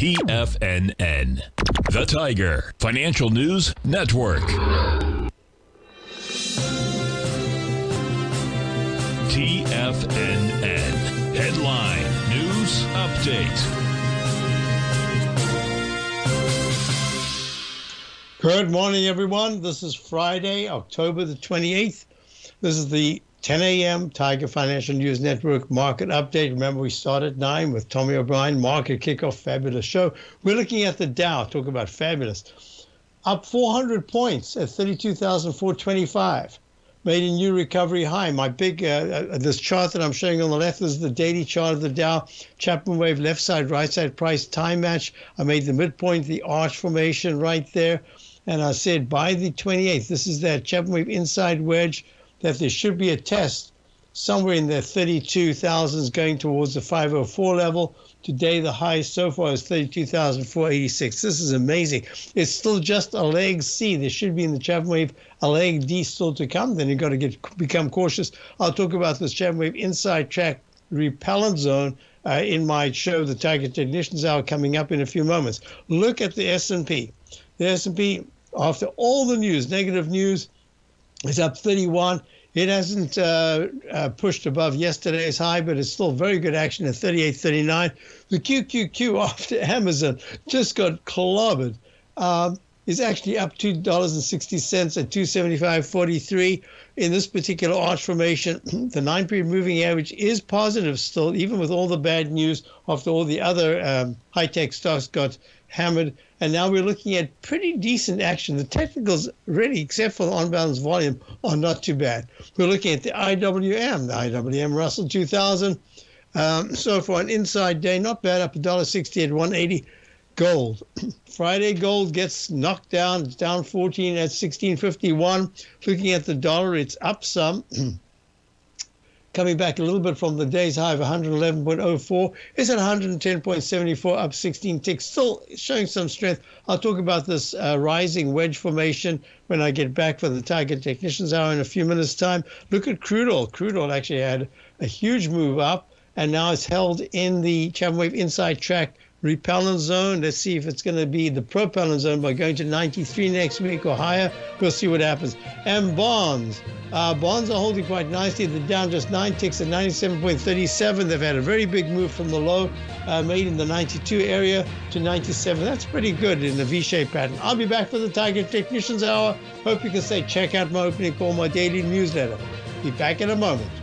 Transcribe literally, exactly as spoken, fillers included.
T F N N, the Tiger Financial News Network. T F N N, headline news update. Good morning, everyone. This is Friday, October the twenty-eighth. This is the ten a m Tiger Financial News Network market update. Remember, we start at nine with Tommy O'Brien, market kickoff, fabulous show. We're looking at the Dow, talk about fabulous. Up four hundred points at thirty-two thousand four twenty-five. Made a new recovery high. My big, uh, this chart that I'm showing on the left is the daily chart of the Dow. Chapman Wave, left side, right side price, time match. I made the midpoint, the arch formation right there. And I said by the twenty-eighth, this is that Chapman Wave inside wedge, that there should be a test somewhere in the thirty-two thousands going towards the five oh four level. Today, the high so far is thirty-two thousand four eighty-six. This is amazing. It's still just a leg C. There should be in the Chapman Wave a leg D still to come. Then you've got to get become cautious. I'll talk about this Chapman Wave inside track repellent zone uh, in my show, the Tiger Technician's Hour, coming up in a few moments. Look at the S and P. The S and P, after all the news, negative news, it's up thirty-one. It hasn't uh, uh, pushed above yesterday's high, but it's still very good action at thirty-eight thirty-nine. The Q Q Q after Amazon just got clobbered. Um, is actually up two dollars and sixty cents at two seventy-five forty-three. In this particular arch formation, the nine-period moving average is positive still, even with all the bad news after all the other um, high-tech stocks got hammered. And now we're looking at pretty decent action. The technicals really, except for the on-balance volume, are not too bad. We're looking at the I W M, the I W M Russell two thousand. Um, so for an inside day, not bad, up one dollar sixty at one eighty. Gold. Friday gold gets knocked down. It's down fourteen at sixteen fifty-one. Looking at the dollar, it's up some. Coming back a little bit from the day's high of one eleven point oh four. It's at one ten point seven four, up sixteen ticks. Still showing some strength. I'll talk about this uh, rising wedge formation when I get back for the Tiger Technician's Hour in a few minutes' time. Look at crude oil. Crude oil actually had a huge move up, and now it's held in the Chapman Wave inside track repellent zone. Let's see if it's going to be the propellant zone by going to ninety-three next week or higher. We'll see what happens. And bonds. Uh, bonds are holding quite nicely. They're down just nine ticks at ninety-seven point three seven. They've had a very big move from the low uh, made in the ninety-two area to ninety-seven. That's pretty good in the V-shaped pattern. I'll be back for the Tiger Technician's Hour. Hope you can say check out my opening call, my daily newsletter. Be back in a moment.